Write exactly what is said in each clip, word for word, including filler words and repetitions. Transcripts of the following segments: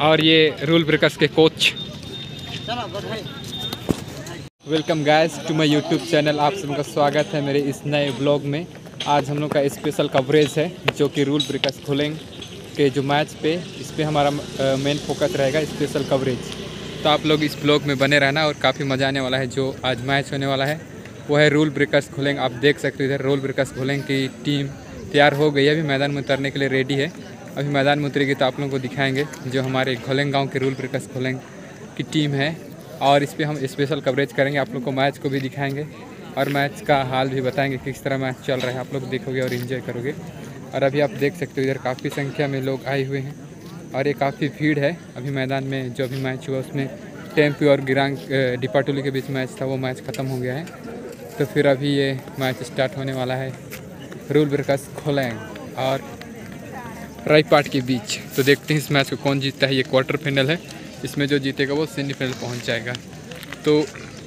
और ये rule breakers के coach. Welcome guys to my YouTube channel, आप सबका स्वागत है मेरे इस नए ब्लॉग में। आज हम लोग का स्पेशल कवरेज है जो कि रूल ब्रेकर्स खोलेंग के जो मैच पे, इस पर हमारा मेन फोकस रहेगा स्पेशल कवरेज। तो आप लोग इस ब्लॉग में बने रहना और काफ़ी मज़ा आने वाला है। जो आज मैच होने वाला है वो है रूल ब्रेकर्स खोलेंग। आप देख सकते हो इधर रूल ब्रेकर्स खोलेंग की टीम तैयार हो गई है, अभी मैदान में उतरने के लिए रेडी है। अभी मैदान में उतरेगी तो आप लोगों को दिखाएंगे जो हमारे घोलेंग गांव के रूल ब्रेकर्स घोलेंग की टीम है, और इस पर हम स्पेशल कवरेज करेंगे। आप लोग को मैच को भी दिखाएंगे और मैच का हाल भी बताएंगे किस तरह मैच चल रहा है। आप लोग देखोगे और एंजॉय करोगे। और अभी आप देख सकते हो इधर काफ़ी संख्या में लोग आए हुए हैं और ये काफ़ी भीड़ है। अभी मैदान में जो भी मैच हुआ उसमें टेम्पी और गिरांग डिपाटोली के बीच मैच था, वो मैच ख़त्म हो गया है। तो फिर अभी ये मैच स्टार्ट होने वाला है रूल ब्रेकर्स घोलेंग और रायपाट के बीच। तो देखते हैं इस मैच को कौन जीतता है। ये क्वार्टर फाइनल है, इसमें जो जीतेगा वो सेमीफाइनल पहुंच जाएगा। तो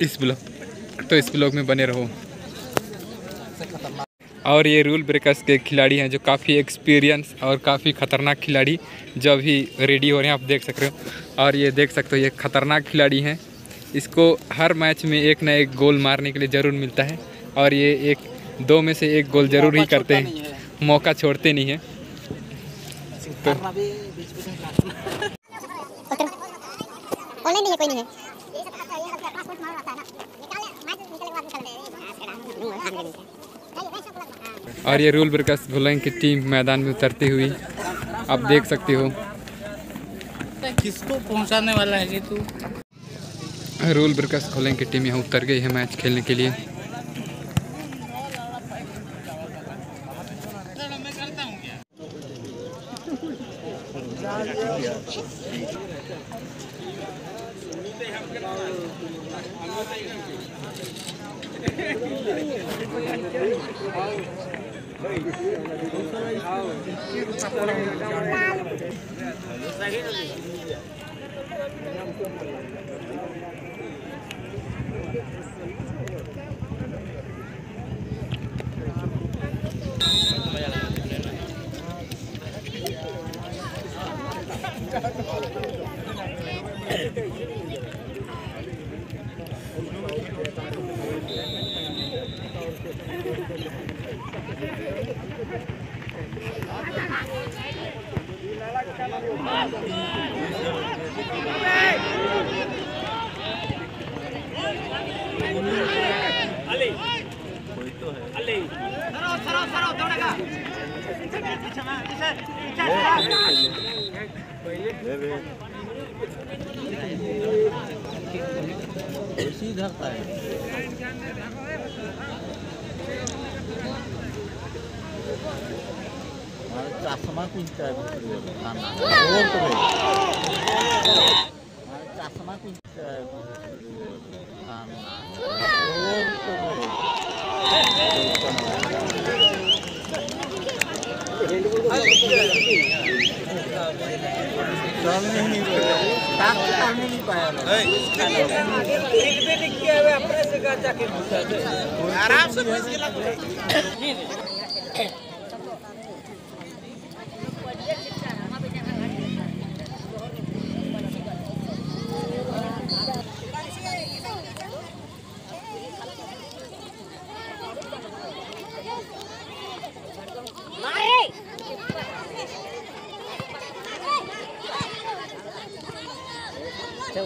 इस ब्लॉग तो इस ब्लॉग में बने रहो। और ये रूल ब्रेकर्स के खिलाड़ी हैं जो काफ़ी एक्सपीरियंस और काफ़ी ख़तरनाक खिलाड़ी जो अभी रेडी हो रहे हैं, आप देख सक रहे हो। और ये देख सकते हो ये ख़तरनाक खिलाड़ी हैं, इसको हर मैच में एक ना एक गोल मारने के लिए ज़रूर मिलता है। और ये एक दो में से एक गोल ज़रूर ही करते हैं, मौका छोड़ते नहीं हैं। तो और ये रूल ब्रेकर्स घोलेंग की टीम मैदान में उतरती हुई आप देख सकते हो। किसको पहुंचाने वाला है ये तू? रूल ब्रेकर्स घोलेंग की टीम यहाँ उतर गई है मैच खेलने के लिए। आराम से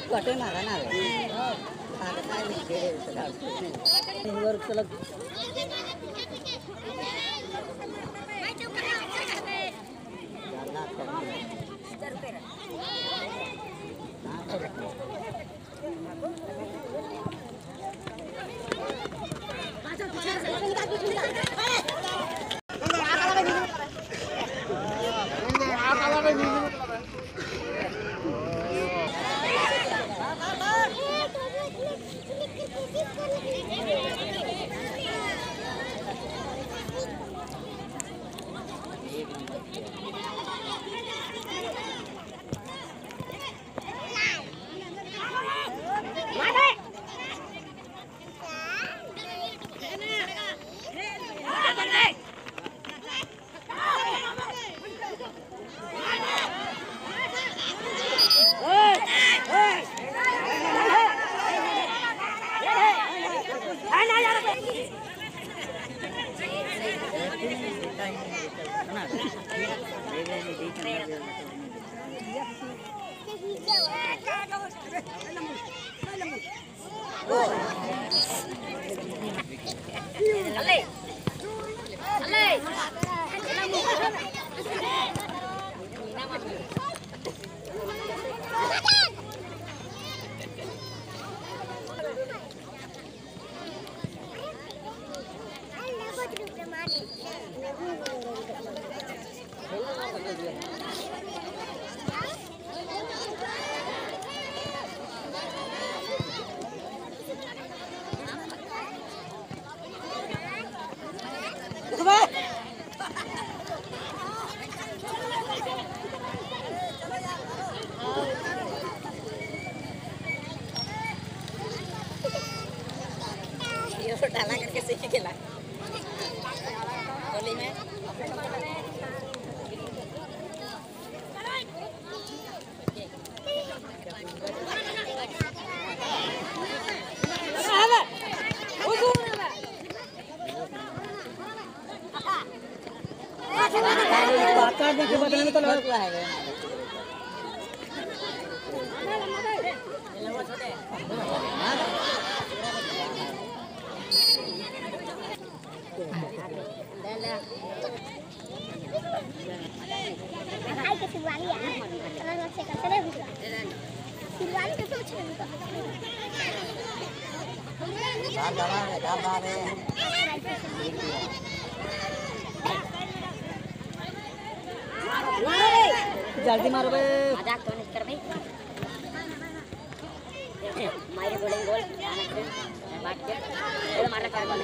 कटे ना रहना डाला करके सीख खेला गोली में बताने तो लगा है जल्दी मारो बे मजाक तो नहीं कर भाई मारे गोलिंग गोल बात के गोल मारना कर गोल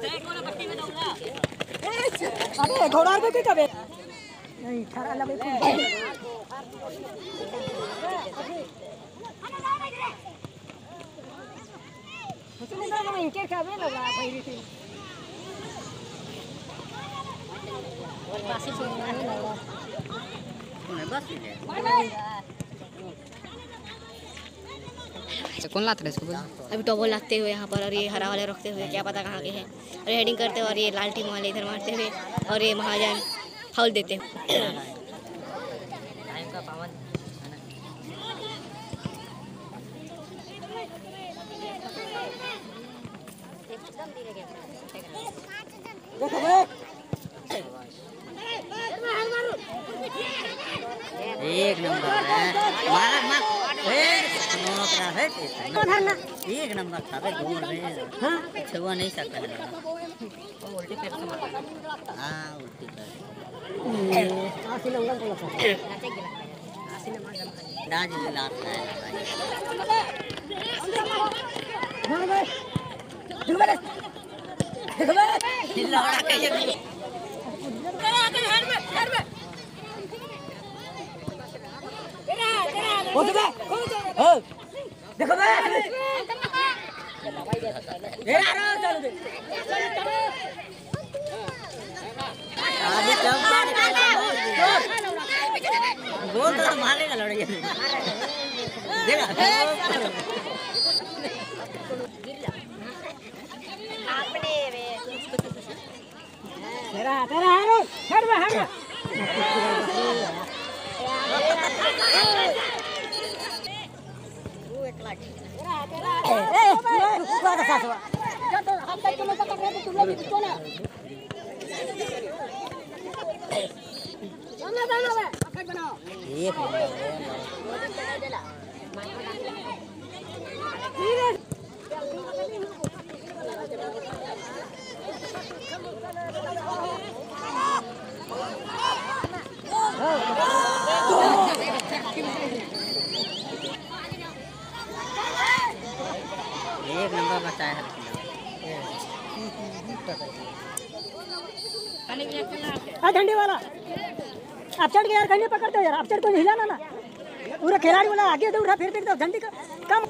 अरे घोड़ा पे कबे नहीं खड़ा लगे इनके कबे लगा भाई थी बासी सुनना नहीं लगा मैं बस कौन लाते हैं इसको अभी टॉबल लाते हुए यहाँ पर और ये हरा वाले रखते हुए क्या पता कहाँ के हैं और हेडिंग करते हुए और ये लाल टीम वाले इधर मारते हुए और ये महाजन फाउल देते हैं। एक नंबर एक नंबर था हाँ नहीं सकता उल्टी पेट उल्टी देखो बे ए आरो चलो दे आगे जंप मार गोल तो मारेगा लड़के देखा आपने वे तेरा तेरा आरो हट बे हट बे एक नंबर बताया है आ झंडी वाला आप चढ़ गए यार कहीं पकड़ते हो यार आप चढ़ तो नहीं हिलाना ना पूरा खिलाड़ी वाला आगे तो उठा फिर फिर तो झंडी का कम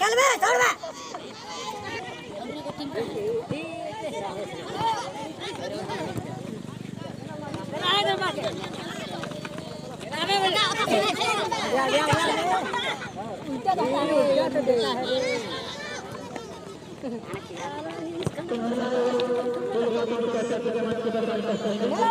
कल में छोड़ में आए ना बात आवे बेटा या या उनका तो देना है खेलो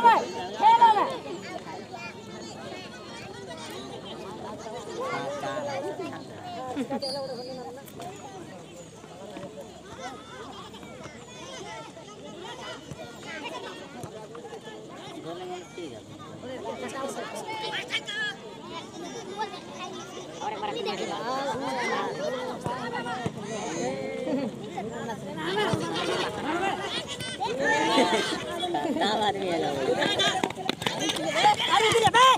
भाई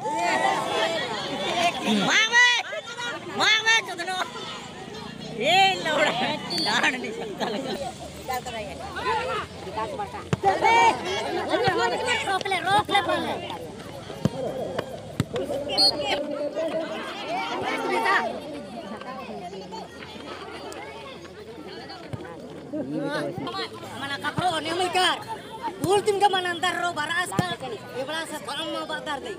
मामा मामा चुदनो ये लौड़ा डांड नहीं सकता लगा क्या कर रहा है विकास बटा रोक ले रोक ले बोल मना कपड़ो नहीं मिलकर पूल दिन का मन अंदर रो बरास कर ये बड़ा से काम में बता दे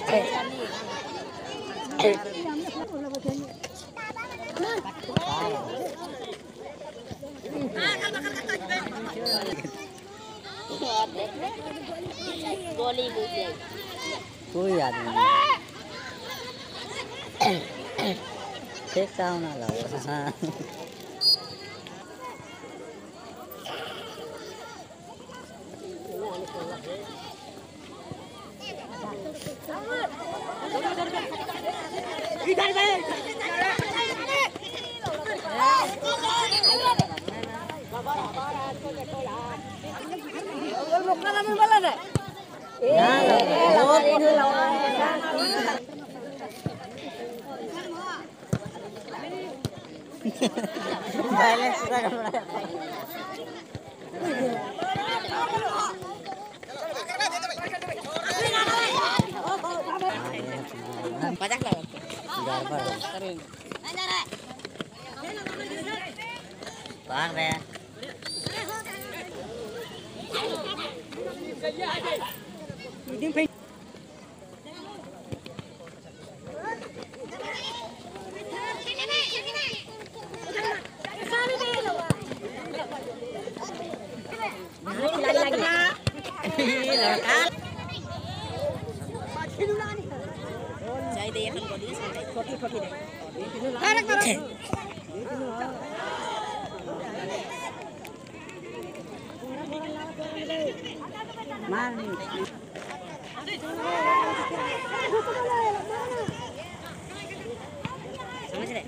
कोई आदमी देखता हूँ ना लगा इधर बैठ पचास लगा बाहर गया फोटी फोटी दे अरे करो मार नहीं समझ रहे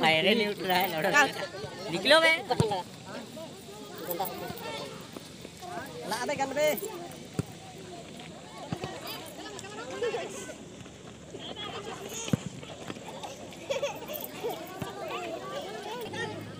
पायरे नहीं उठ रहा है लड़का निकलो बे ला दे गन बे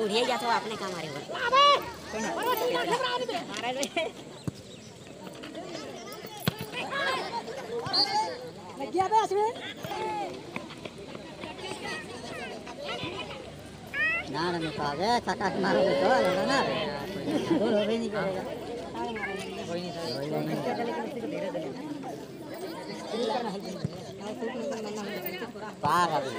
उड़िए जाता हो आपने कहा मारे हुए क्या बात है ना ना पागे चक्का मारोगे तो ना ना बोलो भी नहीं करेगा कोई नहीं सर पागा भी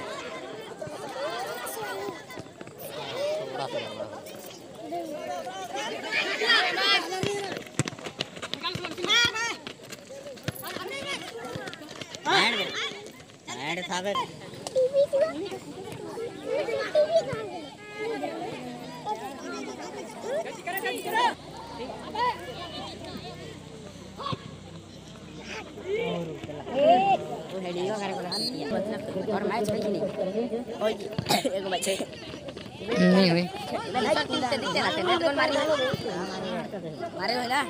साबे और मैच है कि नहीं। और एक मैच है नहीं भाई, मैं सब टीम से दिखते रहते हैं। कौन मारी मारे हो ना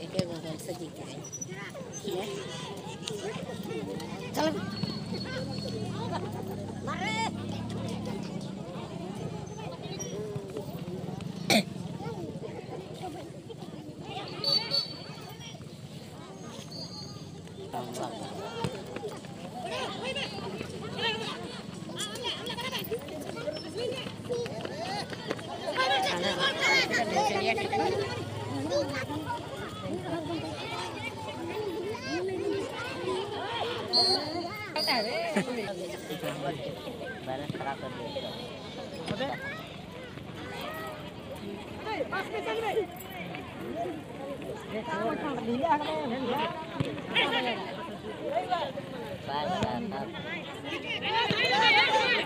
एक एक गोल से जीतते हैं। चल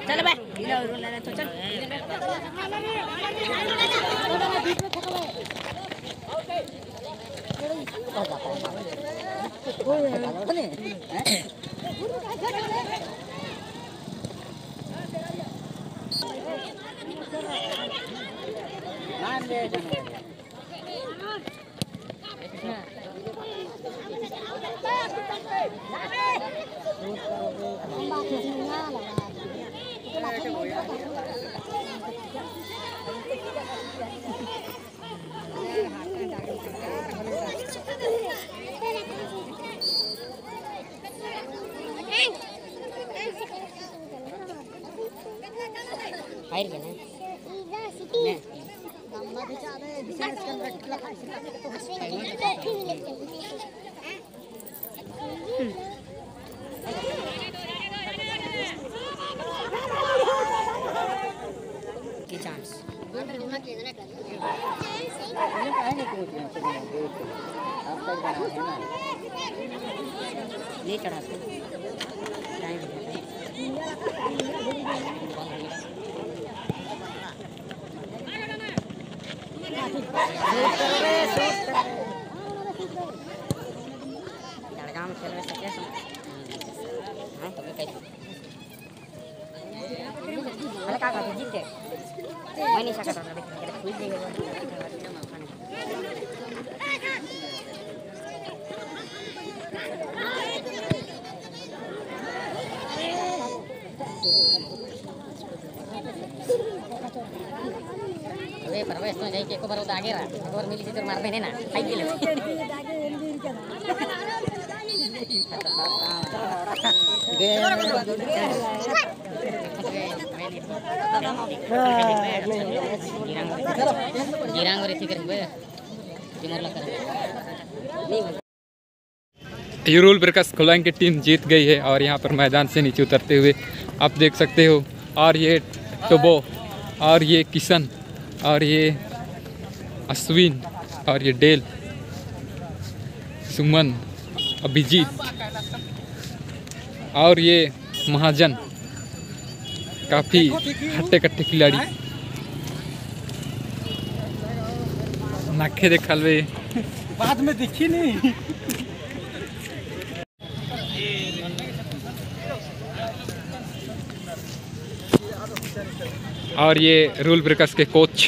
चल भाई ढीला रूल लेने तो चल फायर करना के चांस नहीं चढ़ाते टाइम लड़का में खेल रहे सके हाँ तो हल्का का जीते मैं नहीं सकता तो जाके को बरोदा आगे रहा और मिली इधर मारने ने ना साइकिल गिरांग और ठीक करबे जिमरला कर। ये रूल ब्रेकर्स गोलिंग की टीम जीत गई है और यहाँ पर मैदान से नीचे उतरते हुए आप देख सकते हो। और ये टोबो और ये किशन और ये अश्विन और ये डेल सुमन अभिजीत और ये महाजन काफ़ी हट्टे कट्टे खिलाड़ी नाखे देखा ले बाद में दिखी नहीं। और ये रूल ब्रेकर्स के कोच